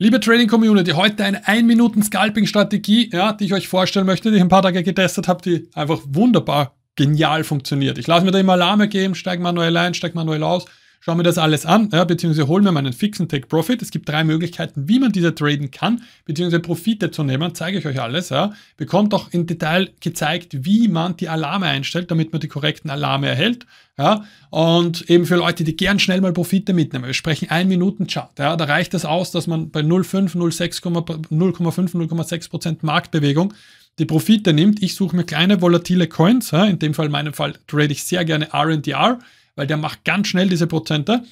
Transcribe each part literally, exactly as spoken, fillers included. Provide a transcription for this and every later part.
Liebe Trading-Community, heute eine ein Minuten Scalping-Strategie, ja, die ich euch vorstellen möchte, die ich ein paar Tage getestet habe, die einfach wunderbar genial funktioniert. Ich lasse mir da immer Alarme geben, steige manuell ein, steige manuell aus, schaue mir das alles an, ja, beziehungsweise hole mir meinen fixen Take-Profit. Es gibt drei Möglichkeiten, wie man diese traden kann, beziehungsweise Profite zu nehmen, zeige ich euch alles. Ja. Bekommt auch im Detail gezeigt, wie man die Alarme einstellt, damit man die korrekten Alarme erhält. Ja, und eben für Leute, die gern schnell mal Profite mitnehmen. Wir sprechen ein Minuten Chart. Ja, da reicht es aus, dass man bei null Komma fünf, null Komma sechs Prozent Marktbewegung die Profite nimmt. Ich suche mir kleine volatile Coins. Ja, in dem Fall, in meinem Fall, trade ich sehr gerne R N D R, weil der macht ganz schnell diese Prozente.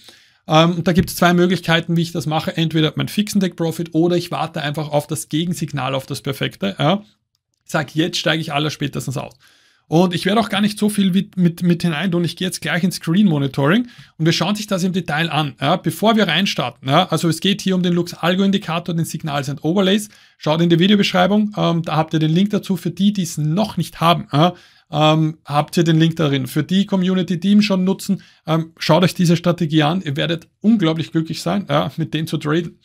Ähm, da gibt es zwei Möglichkeiten, wie ich das mache. Entweder mein fixen Take Profit oder ich warte einfach auf das Gegensignal, auf das Perfekte. Ja. Ich sage, jetzt steige ich aller spätestens aus. Und ich werde auch gar nicht so viel mit, mit, mit hinein tun. Ich gehe jetzt gleich ins Screen Monitoring und wir schauen sich das im Detail an. Ja, bevor wir reinstarten, ja, also es geht hier um den LuxAlgo-Indikator, den Signals and Overlays. Schaut in die Videobeschreibung, ähm, da habt ihr den Link dazu. Für die, die es noch nicht haben, ja, ähm, habt ihr den Link darin. Für die Community, die ihn schon nutzen, ähm, schaut euch diese Strategie an. Ihr werdet unglaublich glücklich sein, ja, mit dem zu traden.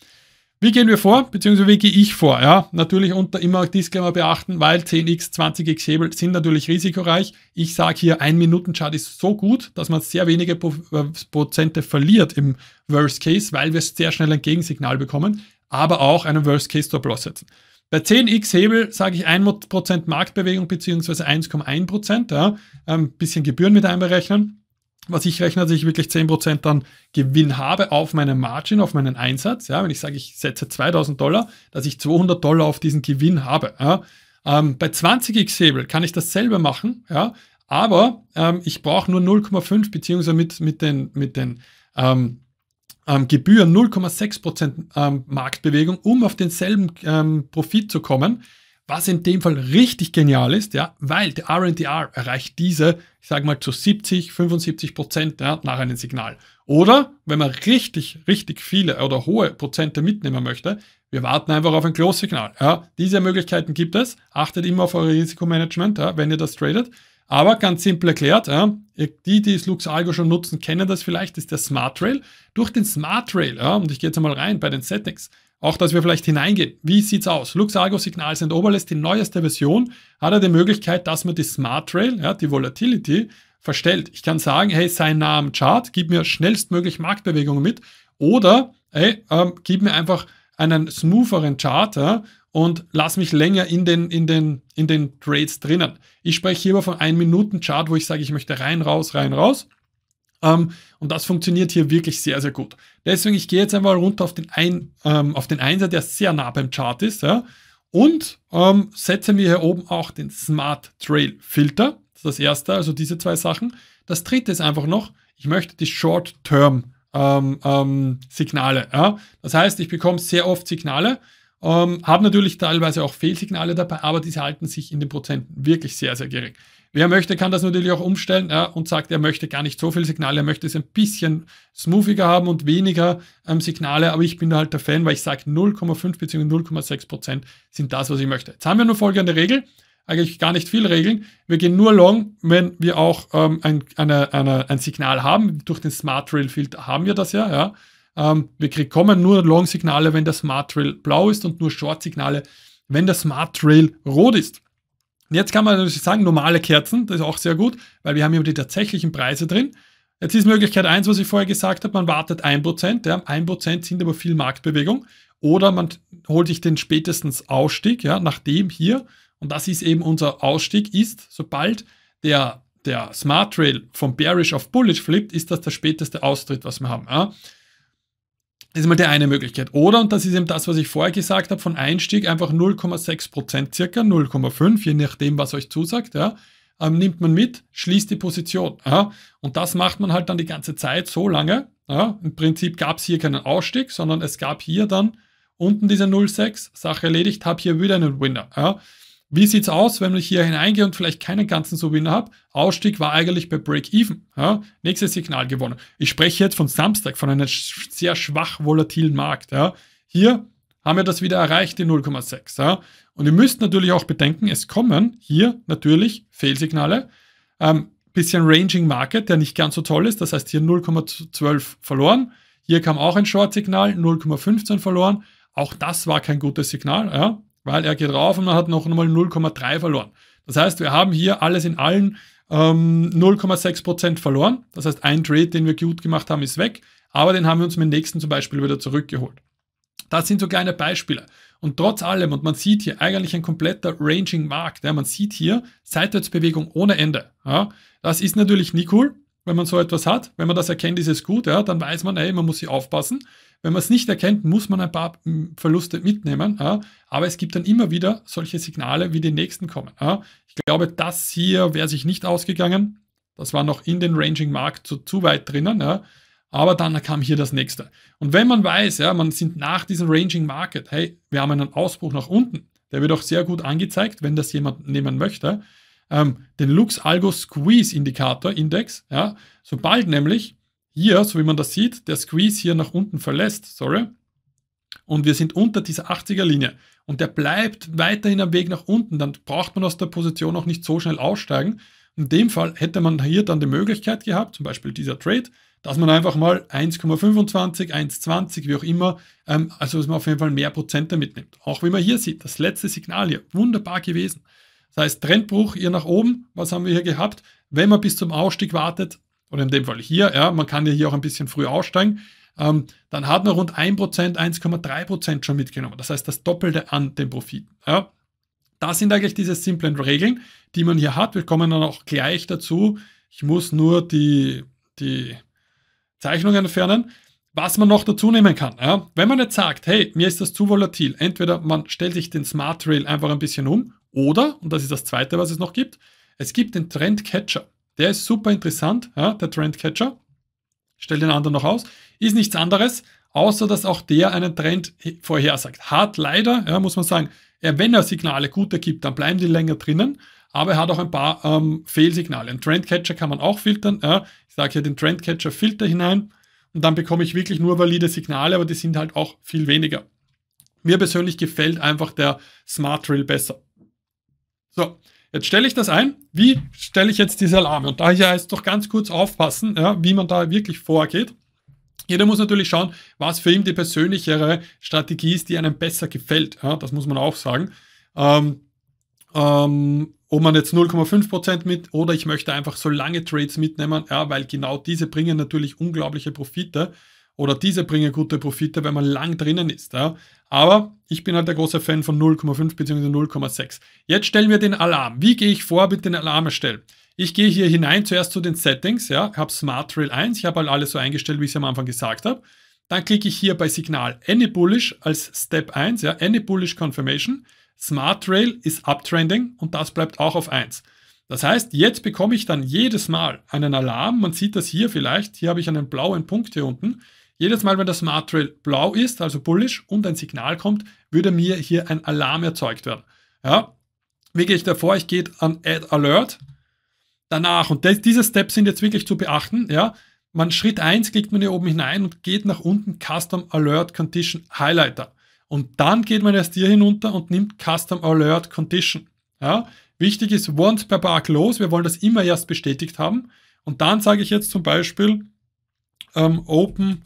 Wie gehen wir vor, beziehungsweise wie gehe ich vor? Ja, natürlich unter immer Disclaimer beachten, weil zehn x, zwanzig x Hebel sind natürlich risikoreich. Ich sage hier, ein Minuten Chart ist so gut, dass man sehr wenige Pro äh, Prozente verliert im Worst Case, weil wir sehr schnell ein Gegensignal bekommen, aber auch einen Worst Case Stop Loss setzen. Bei zehn x Hebel sage ich ein Prozent Marktbewegung beziehungsweise eins Komma eins Prozent. Ja, ein bisschen Gebühren mit einberechnen. Was ich rechne, dass ich wirklich zehn Prozent dann Gewinn habe auf meine Margin, auf meinen Einsatz. Ja, wenn ich sage, ich setze zweitausend Dollar, dass ich zweihundert Dollar auf diesen Gewinn habe. Ja. Ähm, bei zwanzig x Hebel kann ich dasselbe machen, ja, aber ähm, ich brauche nur null Komma fünf beziehungsweise mit, mit den, mit den ähm, ähm, Gebühren null Komma sechs Prozent ähm, Marktbewegung, um auf denselben ähm, Profit zu kommen. Was in dem Fall richtig genial ist, ja, weil der R N D R erreicht diese, ich sage mal, zu siebzig, fünfundsiebzig Prozent, ja, nach einem Signal. Oder wenn man richtig, richtig viele oder hohe Prozente mitnehmen möchte, wir warten einfach auf ein Close-Signal. Ja. Diese Möglichkeiten gibt es. Achtet immer auf euer Risikomanagement, ja, wenn ihr das tradet. Aber ganz simpel erklärt, ja, die, die das LuxAlgo schon nutzen, kennen das vielleicht, ist der Smart Trail. Durch den Smart Trail, ja, und ich gehe jetzt einmal rein bei den Settings, auch, dass wir vielleicht hineingehen. Wie sieht's aus? LuxAlgo Signals and Overlays, die neueste Version, hat er die Möglichkeit, dass man die Smart Trail, ja, die Volatility, verstellt. Ich kann sagen, hey, sei nah am Chart, gib mir schnellstmöglich Marktbewegungen mit oder, hey, ähm, gib mir einfach einen smootheren Chart, ja, und lass mich länger in den, in den, in den Trades drinnen. Ich spreche hier aber von ein Minuten Chart, wo ich sage, ich möchte rein, raus, rein, raus. Um, und das funktioniert hier wirklich sehr, sehr gut. Deswegen, ich gehe jetzt einmal runter auf den, Ein, ähm, auf den Einser, der sehr nah beim Chart ist, ja, und ähm, setze mir hier oben auch den Smart Trail Filter. Das ist das erste, also diese zwei Sachen. Das dritte ist einfach noch, ich möchte die Short-Term ähm, ähm, Signale. Ja. Das heißt, ich bekomme sehr oft Signale, ähm, habe natürlich teilweise auch Fehlsignale dabei, aber diese halten sich in den Prozenten wirklich sehr, sehr gering. Wer möchte, kann das natürlich auch umstellen, ja, und sagt, er möchte gar nicht so viel Signale, er möchte es ein bisschen smoothiger haben und weniger ähm, Signale, aber ich bin halt der Fan, weil ich sage, null Komma fünf bzw. null Komma sechs Prozent sind das, was ich möchte. Jetzt haben wir nur folgende Regel, eigentlich gar nicht viel Regeln. Wir gehen nur long, wenn wir auch ähm, ein, eine, eine, ein Signal haben. Durch den Smart Trail Filter haben wir das ja. ja. Ähm, wir bekommen nur Long-Signale, wenn der Smart Trail blau ist und nur Short-Signale, wenn der Smart Trail rot ist. Jetzt kann man natürlich sagen, normale Kerzen, das ist auch sehr gut, weil wir haben hier die tatsächlichen Preise drin. Jetzt ist Möglichkeit eins, was ich vorher gesagt habe, man wartet ein Prozent, ja, ein Prozent sind aber viel Marktbewegung, oder man holt sich den spätestens Ausstieg, ja, nachdem hier, und das ist eben unser Ausstieg, ist, sobald der, der Smart Trail vom Bearish auf Bullish flippt, ist das der späteste Austritt, was wir haben. Ja. Das ist mal die eine Möglichkeit. Oder, und das ist eben das, was ich vorher gesagt habe, von Einstieg einfach null Komma sechs Prozent circa, null Komma fünf, je nachdem, was euch zusagt, ja, ähm, nimmt man mit, schließt die Position. Ja, und das macht man halt dann die ganze Zeit so lange. Ja, im Prinzip gab es hier keinen Ausstieg, sondern es gab hier dann unten diese null Komma sechs, Sache erledigt, habe hier wieder einen Winner. Ja. Wie sieht es aus, wenn ich hier hineingehe und vielleicht keinen ganzen So-Winner habe? Ausstieg war eigentlich bei Break-Even. Ja? Nächstes Signal gewonnen. Ich spreche jetzt von Samstag, von einem sch sehr schwach volatilen Markt. Ja? Hier haben wir das wieder erreicht, die null Komma sechs. Ja? Und ihr müsst natürlich auch bedenken, es kommen hier natürlich Fehlsignale. Ähm, bisschen Ranging Market, der nicht ganz so toll ist. Das heißt, hier null Komma zwölf verloren. Hier kam auch ein Short-Signal, null Komma fünfzehn verloren. Auch das war kein gutes Signal, ja, weil er geht rauf und man hat noch einmal null Komma drei verloren. Das heißt, wir haben hier alles in allen ähm, null Komma sechs Prozent verloren. Das heißt, ein Trade, den wir gut gemacht haben, ist weg, aber den haben wir uns mit dem nächsten zum Beispiel wieder zurückgeholt. Das sind so kleine Beispiele. Und trotz allem, und man sieht hier eigentlich ein kompletter Ranging-Markt, ja, man sieht hier Seitwärtsbewegung ohne Ende. Ja. Das ist natürlich nie cool, wenn man so etwas hat. Wenn man das erkennt, ist es gut, ja, dann weiß man, ey, man muss sich aufpassen. Wenn man es nicht erkennt, muss man ein paar Verluste mitnehmen. Ja. Aber es gibt dann immer wieder solche Signale, wie die nächsten kommen. Ja. Ich glaube, das hier wäre sich nicht ausgegangen. Das war noch in den Ranging-Markt so zu weit drinnen. Ja. Aber dann kam hier das nächste. Und wenn man weiß, ja, man sind nach diesem Ranging Market, hey, wir haben einen Ausbruch nach unten, der wird auch sehr gut angezeigt, wenn das jemand nehmen möchte, ähm, den LuxAlgo Squeeze Indikator Index, ja, sobald nämlich hier, so wie man das sieht, der Squeeze hier nach unten verlässt, sorry, und wir sind unter dieser achtziger Linie und der bleibt weiterhin am Weg nach unten, dann braucht man aus der Position auch nicht so schnell aussteigen. In dem Fall hätte man hier dann die Möglichkeit gehabt, zum Beispiel dieser Trade, dass man einfach mal eins Komma fünfundzwanzig, eins Komma zwanzig, wie auch immer, ähm, also dass man auf jeden Fall mehr Prozente mitnimmt. Auch wie man hier sieht, das letzte Signal hier, wunderbar gewesen. Das heißt, Trendbruch hier nach oben, was haben wir hier gehabt? Wenn man bis zum Ausstieg wartet, oder in dem Fall hier, ja, man kann ja hier auch ein bisschen früh aussteigen, ähm, dann hat man rund ein Prozent, eins Komma drei Prozent schon mitgenommen. Das heißt, das Doppelte an den Profiten. Ja. Das sind eigentlich diese simplen Regeln, die man hier hat. Wir kommen dann auch gleich dazu. Ich muss nur die... die Zeichnungen entfernen, was man noch dazu nehmen kann. Ja. Wenn man jetzt sagt, hey, mir ist das zu volatil, entweder man stellt sich den Smart Trail einfach ein bisschen um oder, und das ist das Zweite, was es noch gibt, es gibt den Trendcatcher. Der ist super interessant, ja, der Trendcatcher. Ich stelle den anderen noch aus. Ist nichts anderes, außer dass auch der einen Trend vorhersagt. Hat leider, ja, muss man sagen, ja, wenn er Signale gut ergibt, dann bleiben die länger drinnen, aber er hat auch ein paar ähm, Fehlsignale. Einen Trendcatcher kann man auch filtern, ja. Ich sage hier den Trendcatcher-Filter hinein und dann bekomme ich wirklich nur valide Signale, aber die sind halt auch viel weniger. Mir persönlich gefällt einfach der Smart Trail besser. So, jetzt stelle ich das ein. Wie stelle ich jetzt diese Alarme? Und daher heißt es doch ganz kurz aufpassen, ja, wie man da wirklich vorgeht. Jeder muss natürlich schauen, was für ihn die persönlichere Strategie ist, die einem besser gefällt. Ja, das muss man auch sagen. Ähm, ähm, ob man jetzt null Komma fünf Prozent mit oder ich möchte einfach so lange Trades mitnehmen, ja, weil genau diese bringen natürlich unglaubliche Profite oder diese bringen gute Profite, wenn man lang drinnen ist. Ja. Aber ich bin halt der große Fan von null Komma fünf bzw. null Komma sechs. Jetzt stellen wir den Alarm. Wie gehe ich vor mit den Alarmstellen? Ich gehe hier hinein, zuerst zu den Settings, ja, habe Smart Trail eins, ich habe halt alles so eingestellt, wie ich es am Anfang gesagt habe. Dann klicke ich hier bei Signal Any Bullish als Step eins, ja, Any Bullish Confirmation. Smart Trail ist Uptrending und das bleibt auch auf eins. Das heißt, jetzt bekomme ich dann jedes Mal einen Alarm, man sieht das hier vielleicht, hier habe ich einen blauen Punkt hier unten. Jedes Mal, wenn der Smart Trail blau ist, also bullish, und ein Signal kommt, würde mir hier ein Alarm erzeugt werden. Ja, wie gehe ich davor? Ich gehe an Add Alert. Danach, und das, diese Steps sind jetzt wirklich zu beachten, ja, man Schritt eins klickt man hier oben hinein und geht nach unten Custom Alert Condition Highlighter. Und dann geht man erst hier hinunter und nimmt Custom Alert Condition. Ja. Wichtig ist Once per Bar Close, wir wollen das immer erst bestätigt haben. Und dann sage ich jetzt zum Beispiel ähm, Open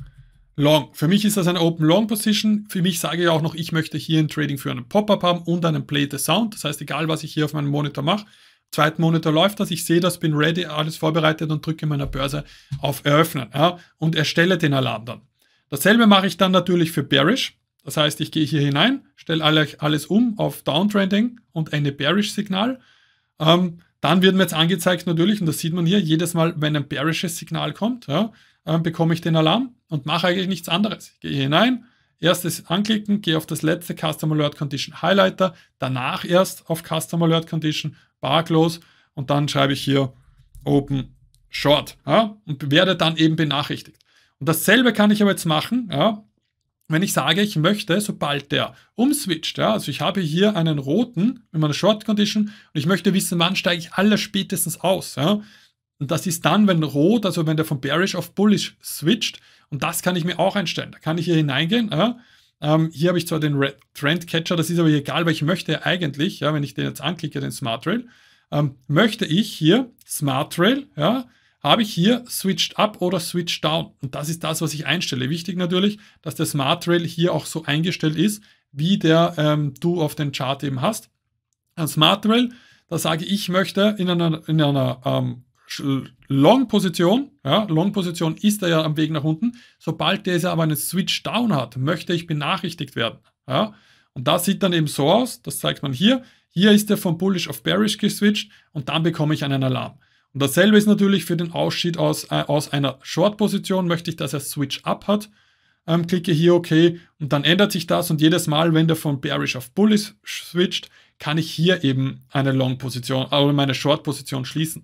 Long. Für mich ist das eine Open Long Position. Für mich sage ich auch noch, ich möchte hier ein Trading für einen Pop-Up haben und einen Play the Sound. Das heißt, egal was ich hier auf meinem Monitor mache, zweiten Monitor läuft das, ich sehe das, bin ready, alles vorbereitet und drücke meiner Börse auf Eröffnen, ja, und erstelle den Alarm dann. Dasselbe mache ich dann natürlich für Bearish, das heißt, ich gehe hier hinein, stelle alles um auf Downtrending und eine Bearish-Signal. Ähm, dann wird mir jetzt angezeigt natürlich, und das sieht man hier, jedes Mal, wenn ein Bearishes Signal kommt, ja, ähm, bekomme ich den Alarm und mache eigentlich nichts anderes. Ich gehe hier hinein, erstes anklicken, gehe auf das letzte Custom Alert Condition Highlighter, danach erst auf Custom Alert Condition Bar Close und dann schreibe ich hier Open Short, ja, und werde dann eben benachrichtigt. Und dasselbe kann ich aber jetzt machen, ja, wenn ich sage, ich möchte, sobald der umswitcht, ja, also ich habe hier einen roten in meiner Short Condition und ich möchte wissen, wann steige ich aller spätestens aus. Ja. Und das ist dann, wenn rot, also wenn der von Bearish auf Bullish switcht, und das kann ich mir auch einstellen. Da kann ich hier hineingehen, ja. Ähm, hier habe ich zwar den Trend Catcher, das ist aber egal, weil ich möchte ja eigentlich, ja, wenn ich den jetzt anklicke, den Smart Trail, ähm, möchte ich hier Smart Trail, ja, habe ich hier Switched Up oder Switched Down. Und das ist das, was ich einstelle. Wichtig natürlich, dass der Smart Trail hier auch so eingestellt ist, wie der ähm, du auf den Chart eben hast. Ein Smart Trail, da sage ich, ich möchte in einer, in einer ähm, Long-Position, ja, Long-Position ist er ja am Weg nach unten, sobald dieser aber einen Switch Down hat, möchte ich benachrichtigt werden. Ja. Und das sieht dann eben so aus, das zeigt man hier, hier ist er von Bullish auf Bearish geswitcht und dann bekomme ich einen Alarm. Und dasselbe ist natürlich für den Ausschied aus, äh, aus einer Short-Position, möchte ich, dass er Switch Up hat, ähm, klicke hier OK und dann ändert sich das und jedes Mal, wenn der von Bearish auf Bullish switcht, kann ich hier eben eine Long-Position oder meine Short-Position schließen.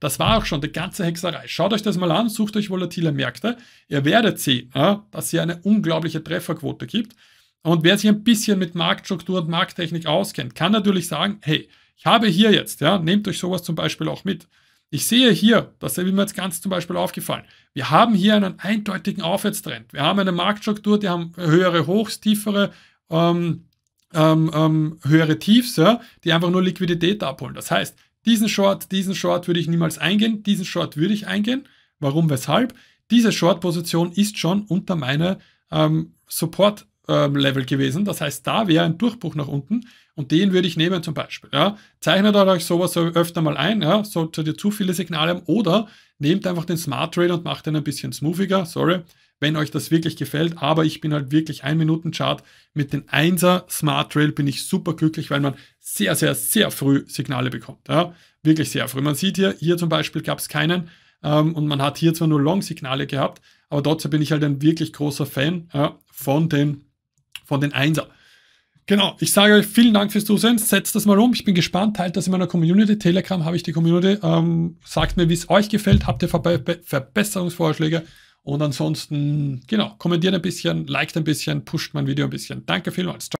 Das war auch schon die ganze Hexerei. Schaut euch das mal an, sucht euch volatile Märkte. Ihr werdet sehen, dass hier eine unglaubliche Trefferquote gibt. Und wer sich ein bisschen mit Marktstruktur und Markttechnik auskennt, kann natürlich sagen, hey, ich habe hier jetzt, ja, nehmt euch sowas zum Beispiel auch mit. Ich sehe hier, das ist mir jetzt ganz zum Beispiel aufgefallen, wir haben hier einen eindeutigen Aufwärtstrend. Wir haben eine Marktstruktur, die haben höhere Hochs, tiefere ähm, Ähm, ähm, höhere Tiefs, ja, die einfach nur Liquidität abholen. Das heißt, diesen Short, diesen Short würde ich niemals eingehen, diesen Short würde ich eingehen. Warum, weshalb? Diese Short-Position ist schon unter meine ähm, Support-Level ähm, gewesen. Das heißt, da wäre ein Durchbruch nach unten und den würde ich nehmen zum Beispiel. Ja. Zeichnet euch sowas öfter mal ein, ja, solltet ihr zu viele Signale haben oder nehmt einfach den Smart Trail und macht den ein bisschen smoothiger, sorry, wenn euch das wirklich gefällt, aber ich bin halt wirklich ein Minuten Chart mit den Einser Smart Trail bin ich super glücklich, weil man sehr, sehr, sehr früh Signale bekommt. Ja? Wirklich sehr früh. Man sieht hier, hier zum Beispiel gab es keinen ähm, und man hat hier zwar nur Long-Signale gehabt, aber trotzdem bin ich halt ein wirklich großer Fan äh, von den, von den Einser. Genau, ich sage euch vielen Dank fürs Zusehen, setzt das mal um, ich bin gespannt, teilt das in meiner Community, Telegram habe ich die Community, ähm, sagt mir, wie es euch gefällt, habt ihr Verbe- Verbesserungsvorschläge? Und ansonsten, genau, kommentiert ein bisschen, liked ein bisschen, pusht mein Video ein bisschen. Danke vielmals. Ciao.